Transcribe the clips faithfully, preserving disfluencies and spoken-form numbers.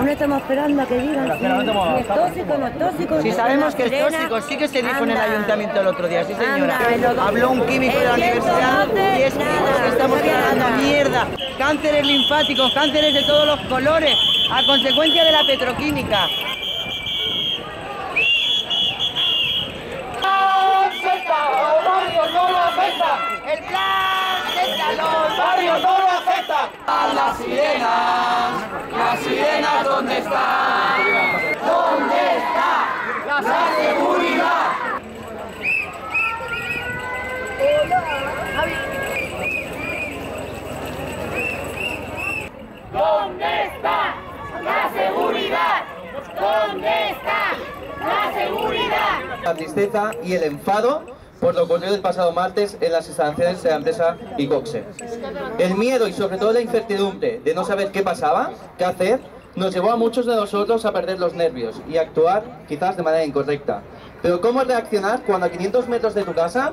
Aún estamos esperando a que digan si es tóxico o no es tóxico. Si sabemos que es tóxico, sí que se dijo en el ayuntamiento el otro día, sí señora. Habló un químico de la universidad y es que estamos tratando mierda. Cánceres linfáticos, cánceres de todos los colores, a consecuencia de la petroquímica. El plan de calor, barrio no lo afecta. A las sirenas, las sirenas, ¿dónde están? ¿Dónde está la, la seguridad? ¿Dónde está la seguridad? ¿Dónde está la seguridad? La tristeza y el enfado por lo ocurrido el pasado martes en las instalaciones de la empresa y Coxe. El miedo y sobre todo la incertidumbre de no saber qué pasaba, qué hacer, nos llevó a muchos de nosotros a perder los nervios y a actuar quizás de manera incorrecta. Pero ¿cómo reaccionar cuando a quinientos metros de tu casa,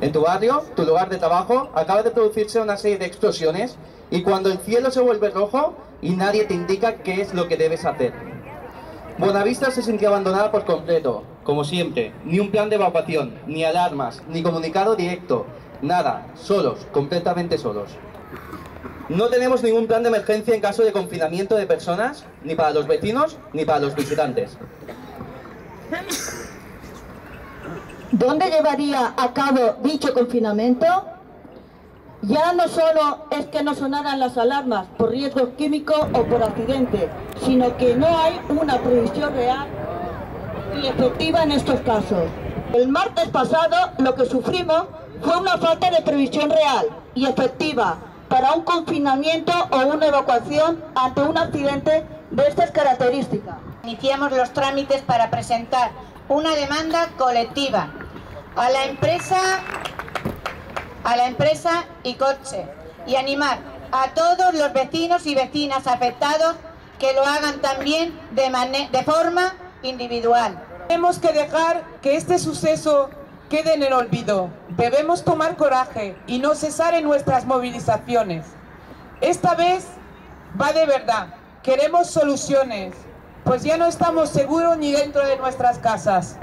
en tu barrio, tu lugar de trabajo, acaba de producirse una serie de explosiones y cuando el cielo se vuelve rojo y nadie te indica qué es lo que debes hacer? Bonavista se sintió abandonada por completo, como siempre, ni un plan de evacuación, ni alarmas, ni comunicado directo, nada, solos, completamente solos. No tenemos ningún plan de emergencia en caso de confinamiento de personas, ni para los vecinos, ni para los visitantes. ¿Dónde llevaría a cabo dicho confinamiento? Ya no solo es que no sonaran las alarmas por riesgos químicos o por accidentes, sino que no hay una previsión real y efectiva en estos casos. El martes pasado lo que sufrimos fue una falta de previsión real y efectiva para un confinamiento o una evacuación ante un accidente de estas características. Iniciamos los trámites para presentar una demanda colectiva a la empresa a la empresa y Coxe y animar a todos los vecinos y vecinas afectados que lo hagan también de, de forma individual. Tenemos que dejar que este suceso quede en el olvido. Debemos tomar coraje y no cesar en nuestras movilizaciones. Esta vez va de verdad. Queremos soluciones, pues ya no estamos seguros ni dentro de nuestras casas.